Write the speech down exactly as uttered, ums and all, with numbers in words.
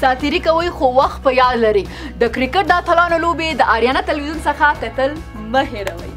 ساتیری کوي خو وخت په یاد لري د کرکټ د اتلانو لوبې د آریانا تلویزیون څخه کتل مه هیروئ.